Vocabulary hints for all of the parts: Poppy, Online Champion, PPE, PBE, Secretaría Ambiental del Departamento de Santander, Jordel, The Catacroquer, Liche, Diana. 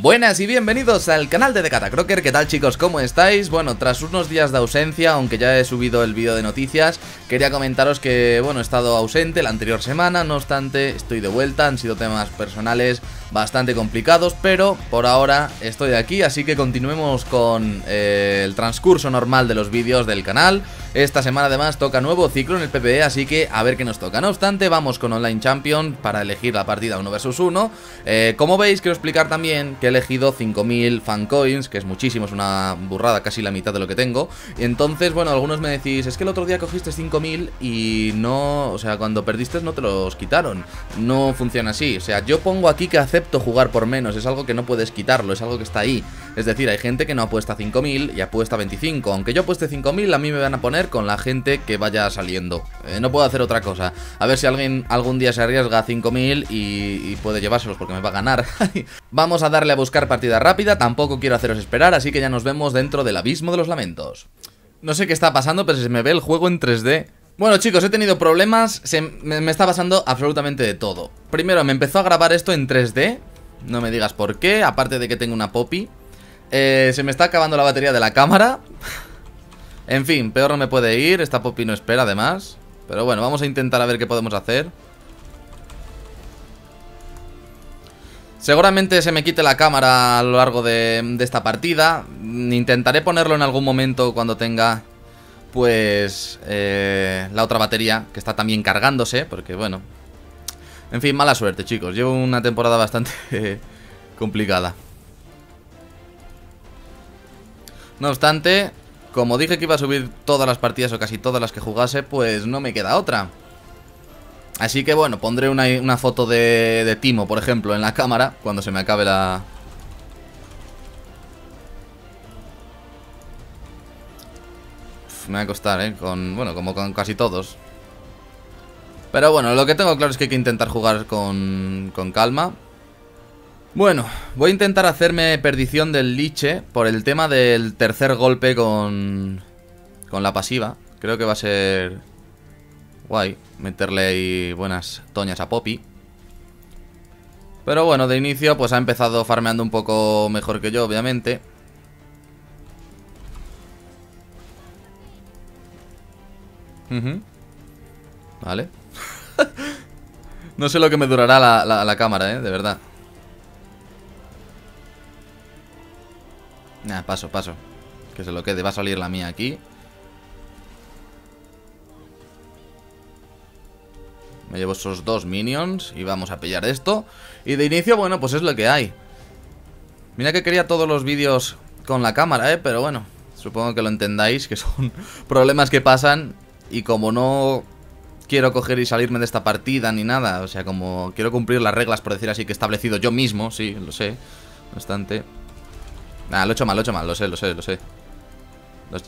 Buenas y bienvenidos al canal de The Catacroquer. ¿Qué tal, chicos? ¿Cómo estáis? Bueno, tras unos días de ausencia, aunque ya he subido el vídeo de noticias, quería comentaros que, bueno, he estado ausente la anterior semana. No obstante, estoy de vuelta, han sido temas personales bastante complicados, pero por ahora estoy aquí, así que continuemos con el transcurso normal de los vídeos del canal. Esta semana además toca nuevo ciclo en el PPE, así que a ver qué nos toca. No obstante, vamos con Online Champion para elegir la partida 1 vs 1. Como veis, quiero explicar también que he elegido 5000 fancoins, que es muchísimo, es una burrada, casi la mitad de lo que tengo. Entonces, bueno, algunos me decís, es que el otro día cogiste 5000 y no, o sea, cuando perdiste no te los quitaron. No funciona así, o sea, yo pongo aquí que acepto jugar por menos, es algo que no puedes quitarlo, es algo que está ahí. Es decir, hay gente que no apuesta 5000 y apuesta 25, aunque yo apueste 5000, a mí me van a poner con la gente que vaya saliendo. No puedo hacer otra cosa. A ver si alguien algún día se arriesga a 5000 y puede llevárselos porque me va a ganar. Vamos a darle a buscar partida rápida, tampoco quiero haceros esperar, así que ya nos vemos dentro del abismo de los lamentos. No sé qué está pasando, pero se me ve el juego en 3D. Bueno, chicos, he tenido problemas, me está pasando absolutamente de todo. Primero, me empezó a grabar esto en 3D, no me digas por qué, aparte de que tengo una Poppy. Se me está acabando la batería de la cámara. En fin, peor no me puede ir, esta Poppy no espera además. Pero bueno, vamos a intentar a ver qué podemos hacer. Seguramente se me quite la cámara a lo largo de esta partida. Intentaré ponerlo en algún momento cuando tenga, pues, la otra batería, que está también cargándose, porque bueno, en fin, mala suerte, chicos. Llevo una temporada bastante complicada. No obstante, como dije que iba a subir todas las partidas o casi todas las que jugase, pues no me queda otra. Así que bueno, pondré una foto de Timo, por ejemplo, en la cámara cuando se me acabe la... Uf, me va a costar, con... Bueno, como con casi todos. Pero bueno, lo que tengo claro es que hay que intentar jugar con calma. Bueno, voy a intentar hacerme perdición del Liche por el tema del tercer golpe con la pasiva. Creo que va a ser... guay, meterle ahí buenas toñas a Poppy. Pero bueno, de inicio pues ha empezado farmeando un poco mejor que yo, obviamente. Vale. No sé lo que me durará la cámara, de verdad. Nah, paso, paso. Que se lo quede, va a salir la mía aquí. Me llevo esos dos minions y vamos a pillar esto. Y de inicio, bueno, pues es lo que hay. Mira que quería todos los vídeos con la cámara, pero bueno, supongo que lo entendáis, que son problemas que pasan. Y como no quiero coger y salirme de esta partida ni nada, o sea, como quiero cumplir las reglas, por decir así, que he establecido yo mismo. Sí, lo sé, bastante. Nada, lo he hecho mal, lo he hecho mal, lo sé.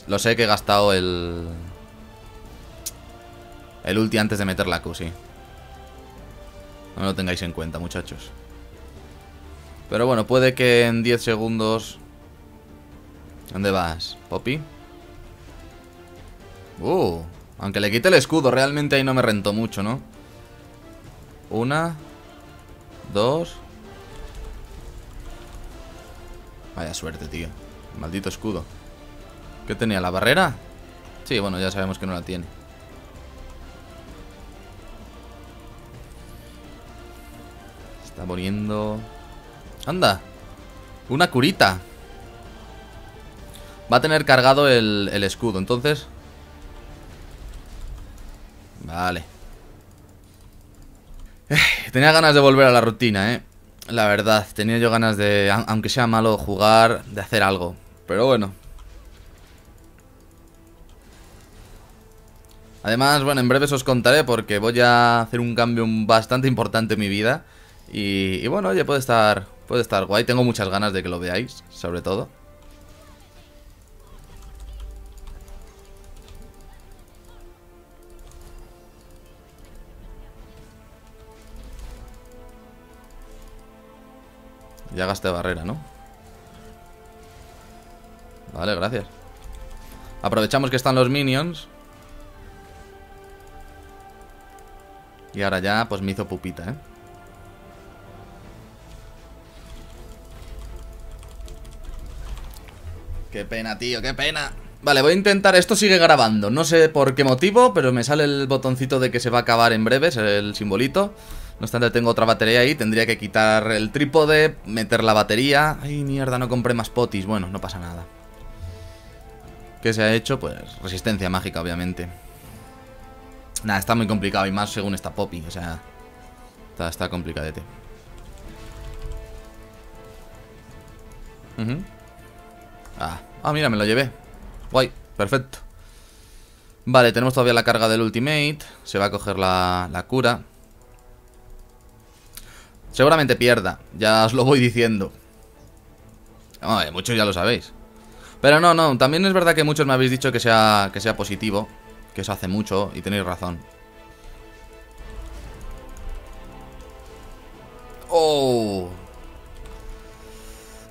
Lo sé que he gastado el ulti antes de meter la Q, sí. No lo tengáis en cuenta, muchachos. Pero bueno, puede que en 10 segundos... ¿Dónde vas, Poppy? Aunque le quite el escudo, realmente ahí no me rentó mucho, ¿no? Una... Dos... Vaya suerte, tío. Maldito escudo. ¿Qué tenía, la barrera? Sí, bueno, ya sabemos que no la tiene. Está poniendo... ¡Anda! Una curita. Va a tener cargado el escudo, entonces... Vale. Tenía ganas de volver a la rutina, La verdad, tenía yo ganas de, aunque sea malo jugar, de hacer algo. Pero bueno. Además, bueno, en breves os contaré porque voy a hacer un cambio bastante importante en mi vida. Y bueno, oye, puede estar guay. Tengo muchas ganas de que lo veáis, sobre todo. Ya gasté barrera, ¿no? Vale, gracias. Aprovechamos que están los minions. Y ahora ya, pues me hizo pupita, Qué pena, tío, qué pena. Vale, voy a intentar, esto sigue grabando. No sé por qué motivo, pero me sale el botoncito de que se va a acabar en breves, el simbolito. No obstante, tengo otra batería ahí. Tendría que quitar el trípode, meter la batería. Ay, mierda, no compré más potis. Bueno, no pasa nada. ¿Qué se ha hecho? Pues resistencia mágica, obviamente. Nada, está muy complicado. Y más según esta Poppy, o sea, está complicadete. Ah, mira, me lo llevé. Guay, perfecto. Vale, tenemos todavía la carga del ultimate. Se va a coger la cura. Seguramente pierda, ya os lo voy diciendo. Ay, muchos ya lo sabéis. Pero no, también es verdad que muchos me habéis dicho que sea positivo. Que eso hace mucho, y tenéis razón. Oh.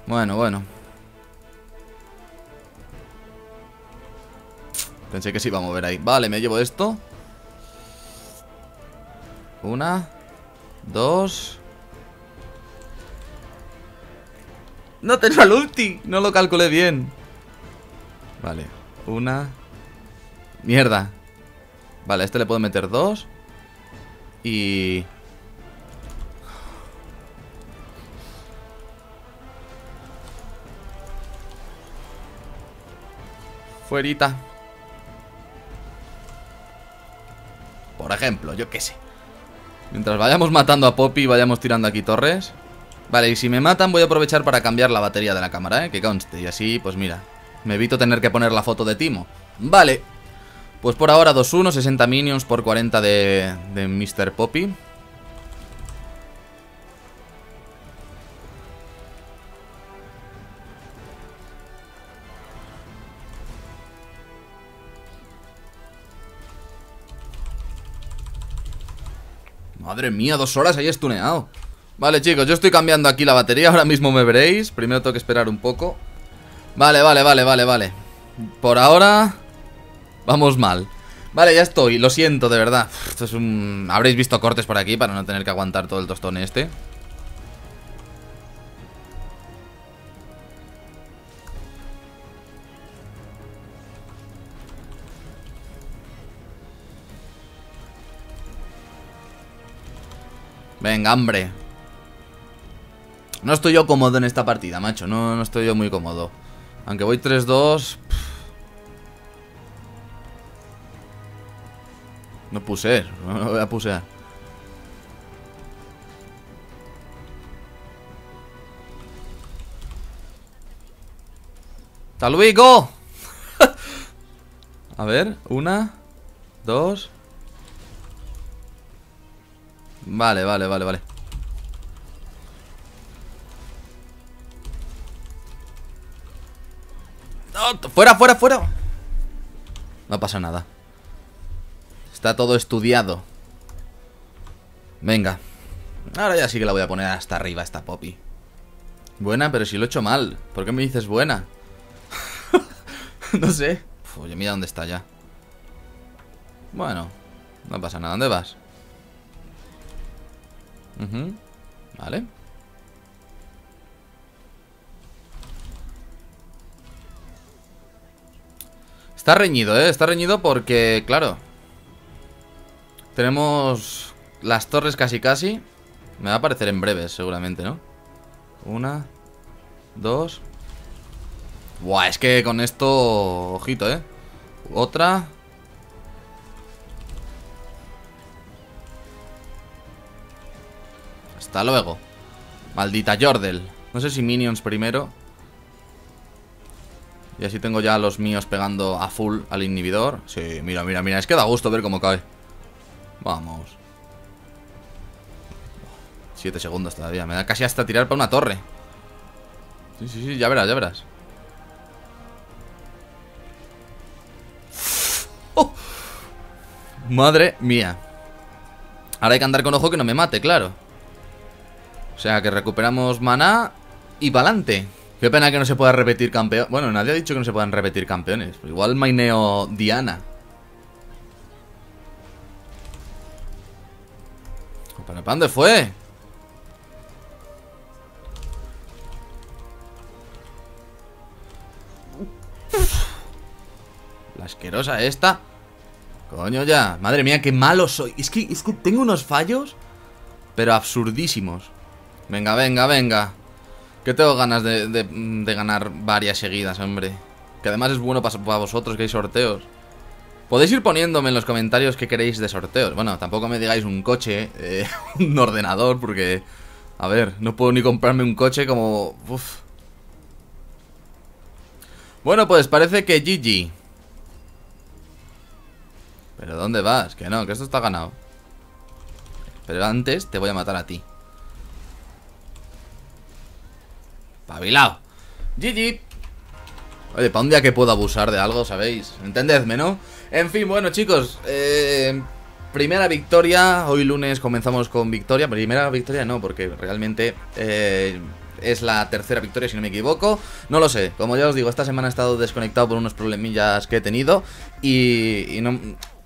Bueno. Pensé que se iba a mover ahí. Vale, me llevo esto. Una, dos. No tengo al ulti, no lo calculé bien. Vale, una. Mierda. Vale, a este le puedo meter dos. Y... fuerita. Por ejemplo, yo qué sé. Mientras vayamos matando a Poppy, vayamos tirando aquí torres. Vale, y si me matan voy a aprovechar para cambiar la batería de la cámara, que conste. Y así, pues mira, me evito tener que poner la foto de Timo. Vale. Pues por ahora 2-1, 60 minions por 40 de Mr. Poppy. Madre mía, 2 horas ahí estuneado. Vale, chicos, yo estoy cambiando aquí la batería. Ahora mismo me veréis. Primero tengo que esperar un poco. Vale. Por ahora... vamos mal. Vale, ya estoy. Lo siento, de verdad. Esto es un... habréis visto cortes por aquí para no tener que aguantar todo el tostón este. Venga, hombre. No estoy yo cómodo en esta partida, macho. No estoy yo muy cómodo. Aunque voy 3-2. No pusear, no voy a pusear. ¡Hasta luego! A ver, una, dos. Vale. ¡No! ¡Fuera! No pasa nada. Está todo estudiado. Venga. Ahora ya sí que la voy a poner hasta arriba esta Poppy. Buena, pero si lo he hecho mal. ¿Por qué me dices buena? No sé. Oye, mira dónde está ya. Bueno, no pasa nada. ¿Dónde vas? Vale. Está reñido, ¿eh? Está reñido porque, claro, tenemos las torres casi. Me va a aparecer en breves, seguramente, ¿no? Una, dos. Buah, es que con esto... ojito, ¿eh? Otra. Hasta luego. Maldita Jordel. No sé si minions primero. Y así tengo ya los míos pegando a full al inhibidor. Sí, mira. Es que da gusto ver cómo cae. Vamos. 7 segundos todavía. Me da casi hasta tirar para una torre. Sí, ya verás. ¡Oh! Madre mía. Ahora hay que andar con ojo que no me mate, claro. O sea que recuperamos maná y pa'lante. Qué pena que no se pueda repetir campeón. Bueno, nadie ha dicho que no se puedan repetir campeones. Igual maineo Diana. ¿Para dónde fue? asquerosa esta. Coño ya, madre mía, qué malo soy. Es que tengo unos fallos, pero absurdísimos. Venga, venga, venga. Que tengo ganas de ganar varias seguidas, hombre. Que además es bueno para vosotros que hay sorteos. Podéis ir poniéndome en los comentarios qué queréis de sorteos. Bueno, tampoco me digáis un coche, un ordenador, porque... A ver, no puedo ni comprarme un coche como... Uf. Bueno, pues parece que GG. ¿Pero dónde vas? Que no, que esto está ganado. Pero antes te voy a matar a ti. Pabilao. GG. Oye, para un día que puedo abusar de algo, ¿sabéis? Entendedme, ¿no? En fin, bueno, chicos, primera victoria. Hoy lunes comenzamos con victoria. Primera victoria no, porque realmente es la tercera victoria, si no me equivoco. No lo sé, como ya os digo, esta semana he estado desconectado por unos problemillas que he tenido. Y no...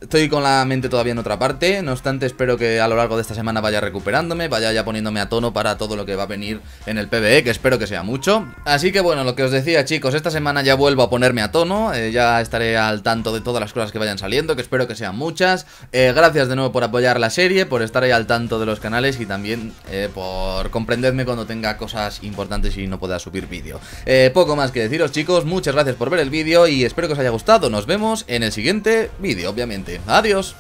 Estoy con la mente todavía en otra parte. No obstante, espero que a lo largo de esta semana vaya recuperándome, vaya ya poniéndome a tono para todo lo que va a venir en el PBE, que espero que sea mucho. Así que bueno, lo que os decía, chicos, esta semana ya vuelvo a ponerme a tono, ya estaré al tanto de todas las cosas que vayan saliendo, que espero que sean muchas. Gracias de nuevo por apoyar la serie, por estar ahí al tanto de los canales y también por comprenderme cuando tenga cosas importantes y no pueda subir vídeo. Poco más que deciros, chicos, muchas gracias por ver el vídeo y espero que os haya gustado. Nos vemos en el siguiente vídeo, obviamente. Adiós.